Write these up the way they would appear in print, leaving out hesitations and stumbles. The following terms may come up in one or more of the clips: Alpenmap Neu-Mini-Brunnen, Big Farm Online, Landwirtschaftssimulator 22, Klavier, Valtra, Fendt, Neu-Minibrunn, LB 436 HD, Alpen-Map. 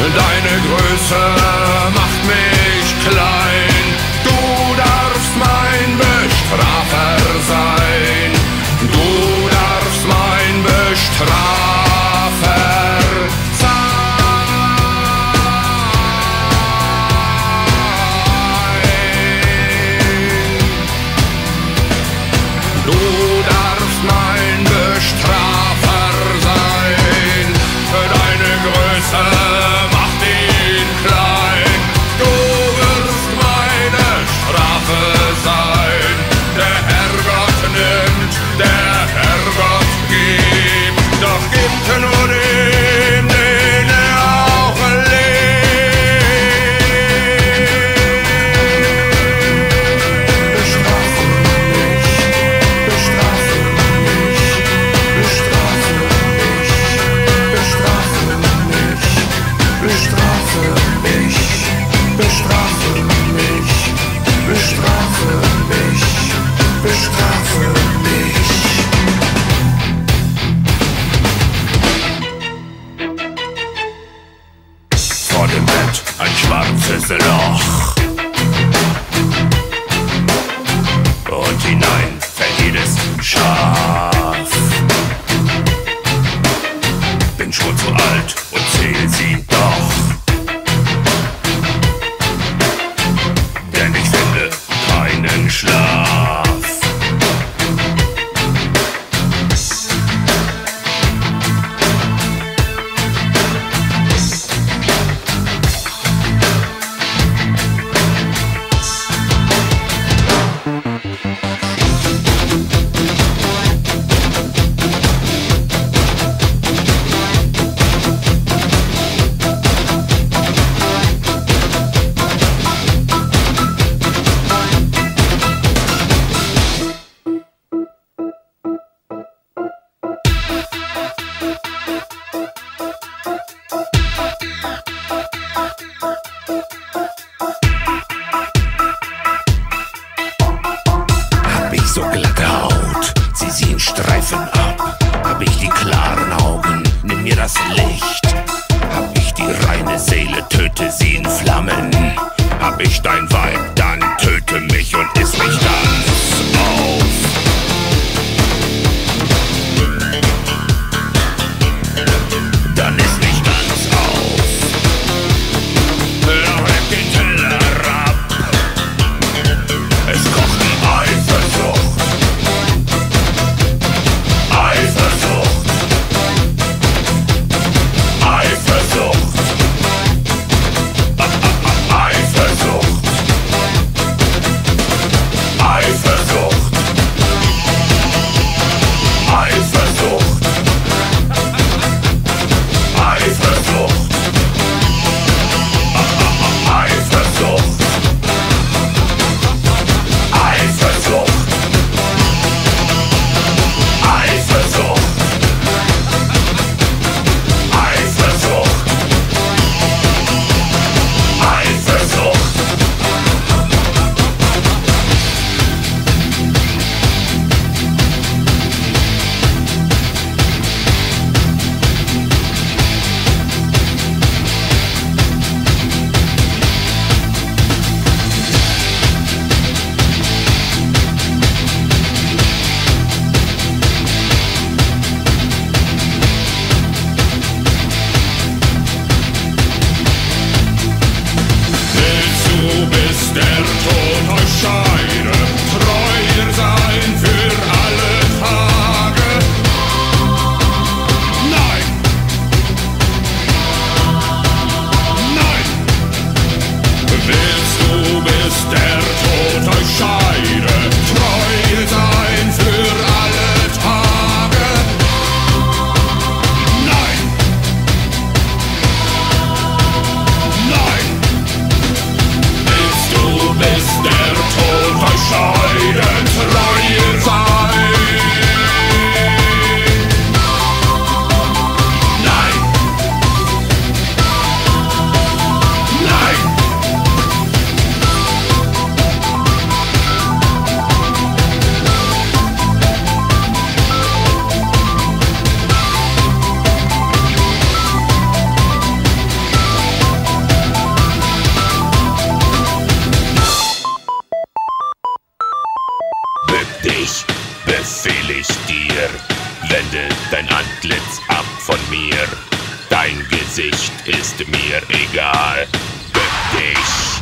Deine Größe macht mich klein. Du darfst mein Bestrafer sein. Du darfst mein Bestrafer sein. Du darfst mein Bestrafer sein. Deine Größe dir. Wende dein Antlitz ab von mir. Dein Gesicht ist mir egal. Bück dich!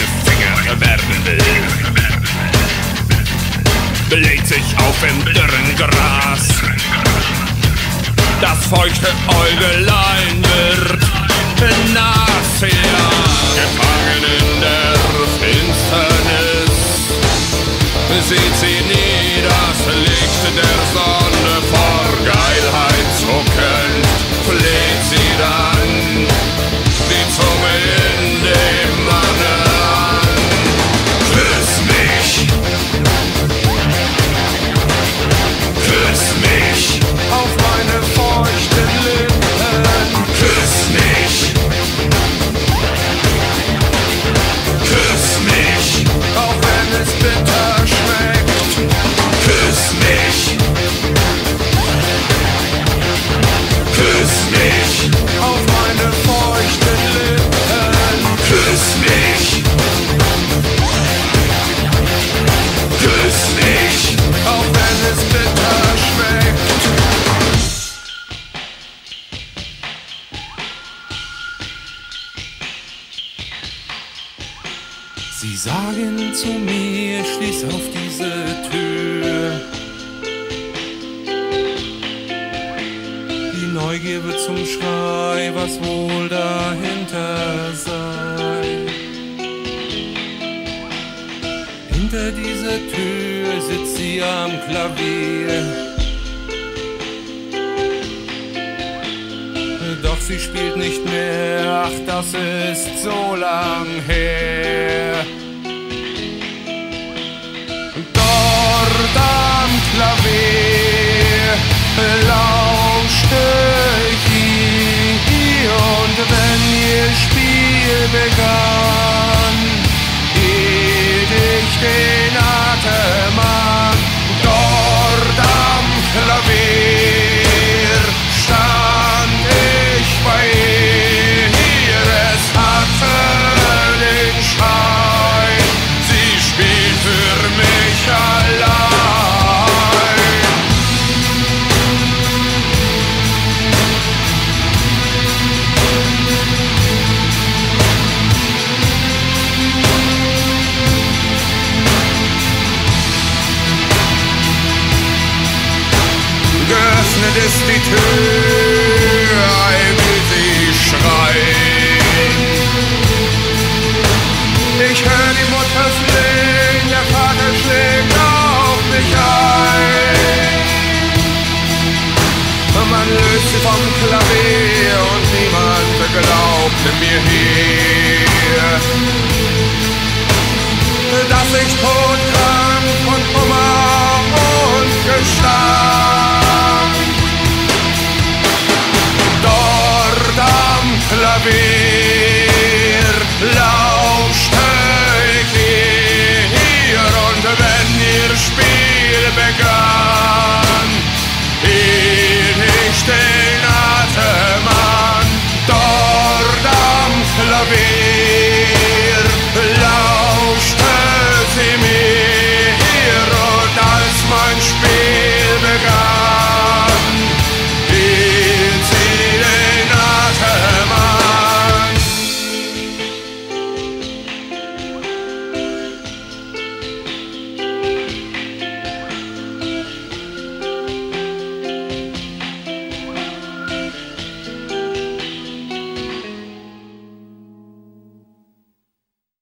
Finger werden will. Bläht sich auf im dürren Gras. Das feuchte Äugelein wird nass her. Gefangen in der Finsternis sieht sie nie das Licht der Sonne. Vor Geilheit zuckend fleht sie dann die Zunge in dem Manne an. Küss mich, küss mich auf meine feuchten Lippen, küss mich, küss mich, auch wenn es bitter schmeckt, küss mich, küss mich auf meine feuchten Lippen, küss mich, küss mich, auch wenn es bitter schmeckt. Sie sagen zu mir, schließ auf diese Tür. Neugier wird zum Schrei, was wohl dahinter sei. Hinter dieser Tür sitzt sie am Klavier. Doch sie spielt nicht mehr, ach, das ist so lang her. Dort am Klavier lauschte. Und wenn ihr Spiel begann, hielt ich den Atem an. Dort am Klavier stand ich bei ihr. Es hatte den Schein, sie spielt für mich allein. Geöffnet ist die Tür, ei, wie sie schreien. Ich höre die Mutter flehen, der Vater schlägt auf mich ein. Und man löst sie vom Klavier und niemand glaubte mir hier, dass ich todkrank von Kummer und Gestank dort am Klavier lauschte ich hier. Und wenn ihr spielt,